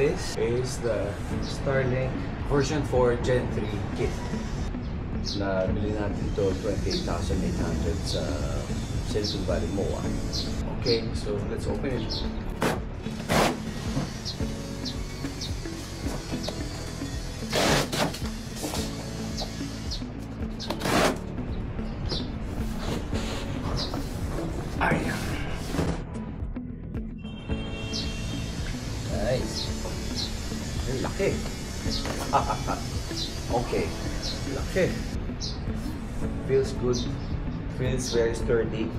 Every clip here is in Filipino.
This is the Starlink version 4 Gen 3 kit. Nabili natin ito 28,800 sa Silver Valley Moa. Okay, so let's open it. Laki. Okay. Laki. Feels good. Feels very sturdy.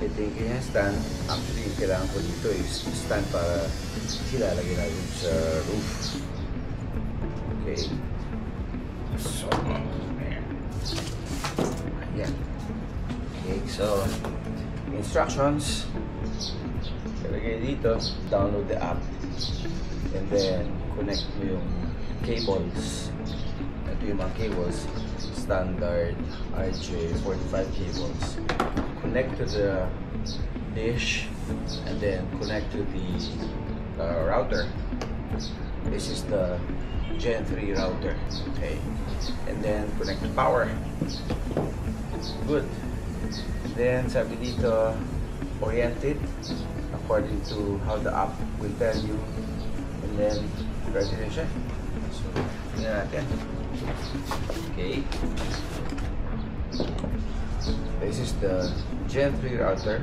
I think it has stand. Actually, yung kailangan ko dito is stand para silalagay natin sa roof. Okay. So, ayan. Okay, so instructions. Ilagay dito. Download the app. And then, connect mo yung cables. Ito yung mga cables. Standard RJ45 cables. Connect to the dish. And then, connect to the router. This is the Gen 3 router. Okay. And then, connect to power. Good. Then, sabi dito, orient it according to how the app will tell you. And then, ready na siya. So, tingnan natin. Okay. This is the Gen 3 router.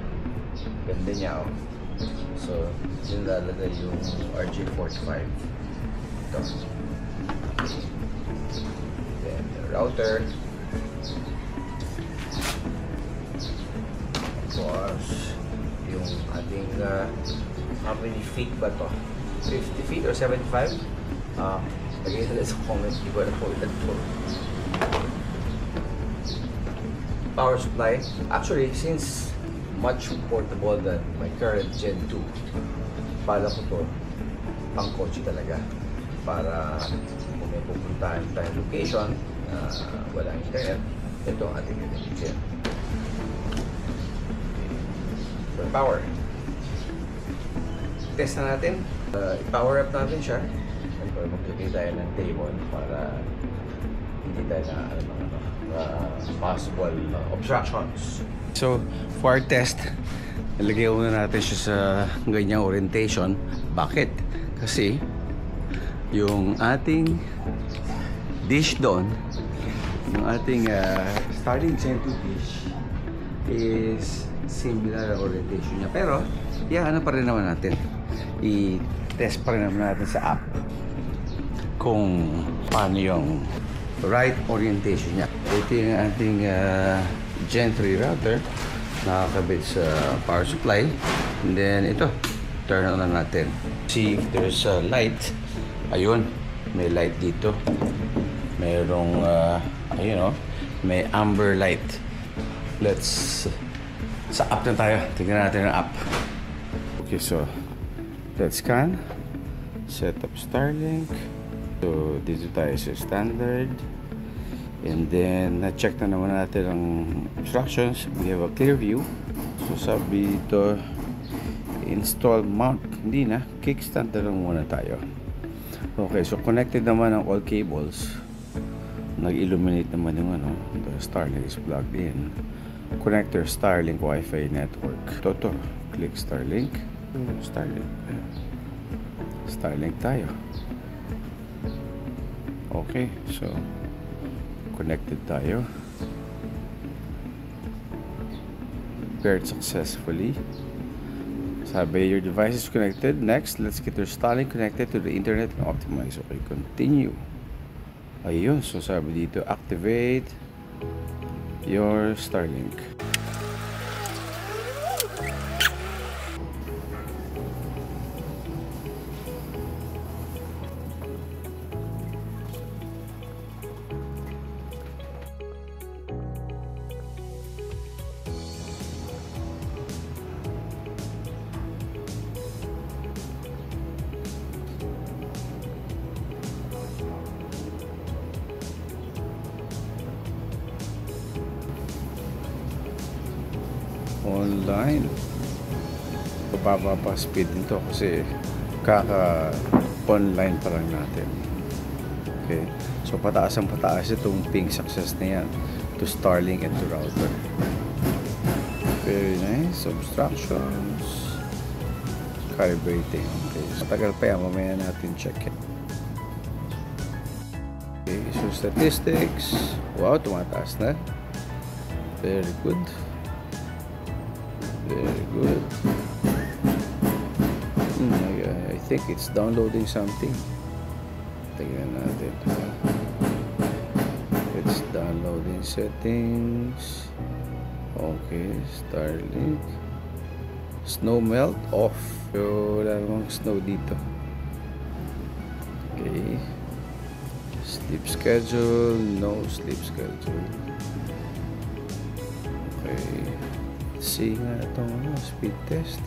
Ganda niya, oh. So, yun lalagay yung RJ45. Ito. Then, the router. Tapos, yung ating, how many feet ba to? 50 feet or 75? Lagay nila sa comment, di ba na po ilan po. Power supply. Actually, since much portable than my current Gen 2, pala ko to pang kotse talaga. Para kung may pupuntahan tayong location na walang internet, ito ang ating gamitin. For power. Test na natin. I-power up natin siya. Siyempre, maglagay tayo ng table para hindi tayo na possible obstructions. So, for our test, nalagay muna natin siya sa ganyang orientation. Bakit? Kasi yung ating dish doon, yung ating starting center dish is similar orientation niya. Pero, ano pa rin naman natin. I-test pa rin naman natin sa app kung paano yung right orientation niya. Ito yung ating Gen 3 router nakakabit sa power supply, and then ito turn on na natin, see if there's a light. Ayun, may light dito, merong ayun, oh, may amber light. Let's sa app na tayo, tingnan natin ang app. Okay, so let's scan, set up Starlink. So, dito tayo sa standard. And then, na-check na naman natin ang instructions. We have a clear view. So, sabi dito, install mount. Hindi na, kickstand na lang muna tayo. Okay, so connected naman ang all cables. Nag-illuminate naman yung ano, the Starlink is plugged in. Connector Starlink Wi-Fi network. Toto, click Starlink. Starlink tayo. Okay, so connected tayo. Paired successfully. Sabi, your device is connected. Next, let's get your Starlink connected to the internet and optimize. Okay, continue. Ayun, so sabi dito, activate your Starlink. Online. Bababa pa speed nito kasi kaka online pa lang natin. Okay, so pataas ang pataas itong ping success na yan to Starlink and to router. Very nice. Obstructions, calibrating. Okay, so matagal pa yan, mamaya natin check it. Okay, so statistics, wow, tumataas na. Very good, very good. I think it's downloading something. Tingnan natin. It's downloading settings. Okay, Starlink. Snow melt off. So, wala namang snow dito. Okay. Sleep schedule. No sleep schedule. Okay. Let's see nga itong speed test.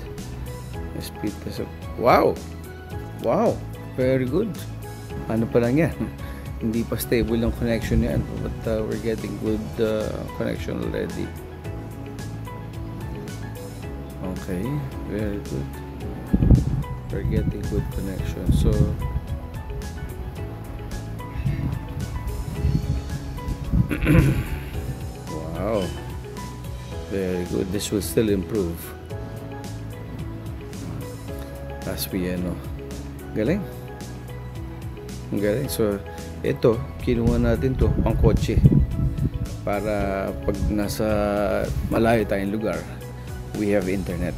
Speed test. Wow! Wow! Very good. Ano pa lang yan, hindi pa stable ng connection yan, but we're getting good connection already. Okay, very good, we're getting good connection. So wow, very good. This will still improve as we ano. Galing. Okay, so ito kinuha natin to pang kotse para pag nasa malayo tayong lugar, we have internet.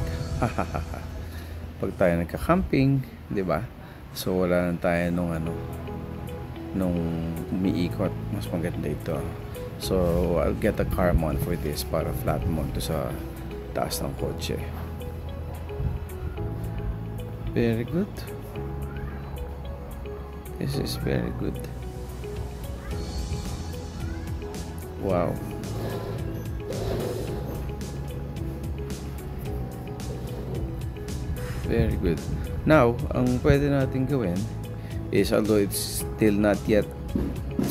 Pag tayo nagka-camping, di ba? So wala nang tayo nung ano, nung umiikot. Mas maganda ito. So I'll get a car mount for this, para flat mount to sa taas ng kotse. Very good. This is very good. Wow. Very good. Now, ang pwede natin gawin is, although it's still not yet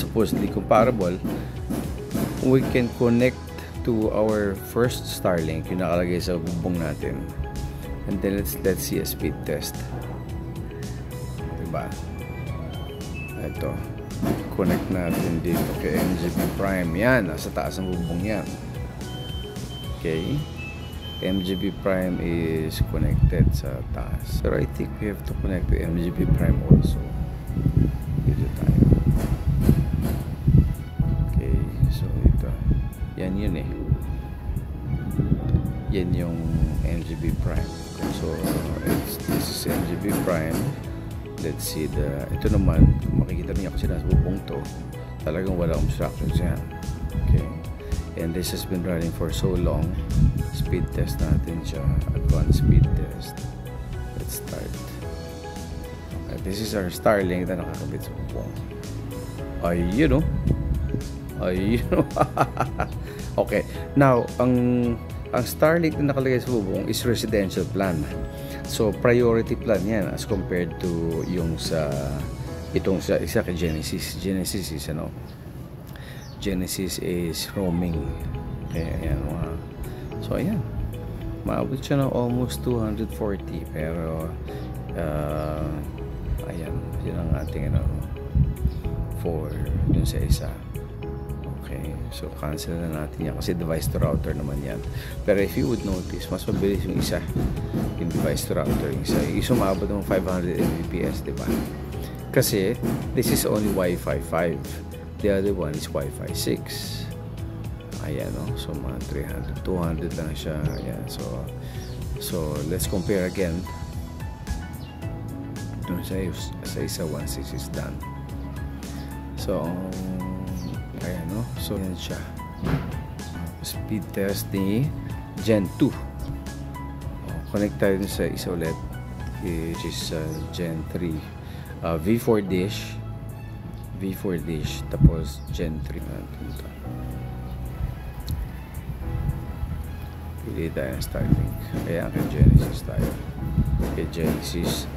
supposedly comparable, we can connect to our first Starlink, yung nakalagay sa bubong natin. And then let's see a speed test. Diba? Ito, connect natin dito kay MGB Prime. Yan, nasa taas ng bubong yan. Okay, MGB Prime is connected sa taas. Pero I think we have to connect to MGB Prime also. Dito tayo. Okay, so ito, yan yun eh. Yan yung MGB Prime. So, this is MGB Prime. Let's see the, ito naman, makikita niyo kasi nasa bubong to, talagang walang obstructions yan. Okay, and this has been running for so long. Speed test natin siya, advanced speed test. Let's start. And this is our Starlink na nakakabit sa bubong. Ayun o, ayun o. Okay, now ang Starlink na nakalagay sa bubong is residential plan. So priority plan yan as compared to yung sa itong sa isa kay Genesis. Genesis is ano? Genesis is roaming. Kaya ayan, wow. So ayan, maabot siya na almost 240, pero ayan, yun ang ating ano, for dun sa isa. Okay, so cancel na natin yan kasi device to router naman yan. Pero if you would notice, mas mabilis yung isa, yung device to router. Yung isa, umabot ng 500 Mbps, diba? Kasi this is only Wi-Fi 5. The other one is Wi-Fi 6. Ayan o, so mga 300, 200 lang siya. Ayan, so let's compare again. Doon sa isa, 1.6 is done. So ayan, no? So yan siya, speed test ni Gen 2. Connect tayo sa isa ulit, which is Gen 3, V4 dish, tapos Gen 3 natin ito. Pili tayo ng Starlink. Ayan, kay Genesis tayo, kay Genesis.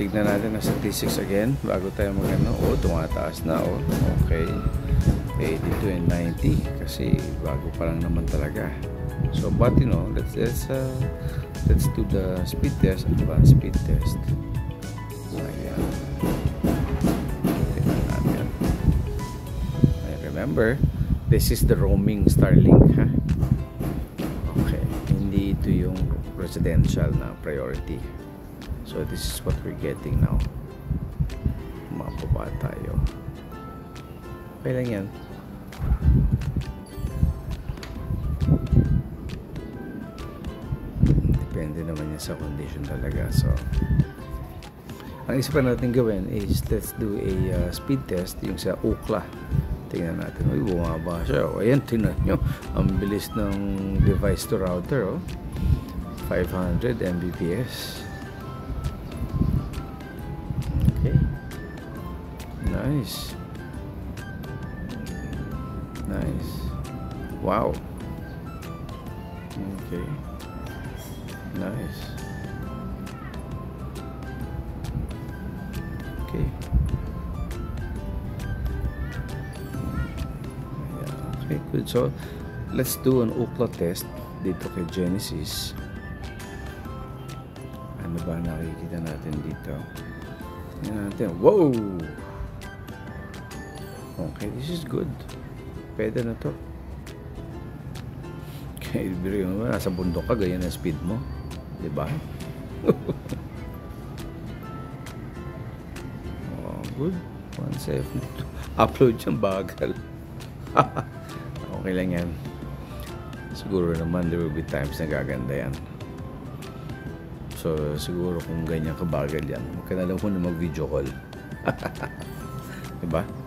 Tignan natin ang statistics again bago tayo magano. O, tumataas na. O, okay, 82 and 90 kasi bago pa lang naman talaga. So but you know, let's do the speed test, advanced speed test. Ayan. Remember, this is the roaming Starlink, ha? Okay, hindi ito yung residential na priority. So this is what we're getting now. Mapaba tayo. Okay lang yan. Depende naman yan sa condition talaga. So ang isipan natin gawin is let's do a speed test yung sa Ookla. Tingnan natin, uy, bumaba siya. O, ayan, tingnan nyo, ang bilis ng device to router, oh. 500 Mbps. Okay, nice, nice, wow, okay, nice. Okay. Yeah, okay, good. So let's do an Ookla test dito kay Genesis. Ano ba nakikita natin dito? Yan natin. Wow! Okay, this is good. Pwede na to. Okay, biro mo, nasa bundok ka, ganyan ang speed mo. Diba? Good. Once I've upload yung bagal. Okay lang yan. Siguro naman there will be times na gaganda yan. So siguro kung ganyan kabagal yan, huwag ka na lang kung mag-video call. Diba?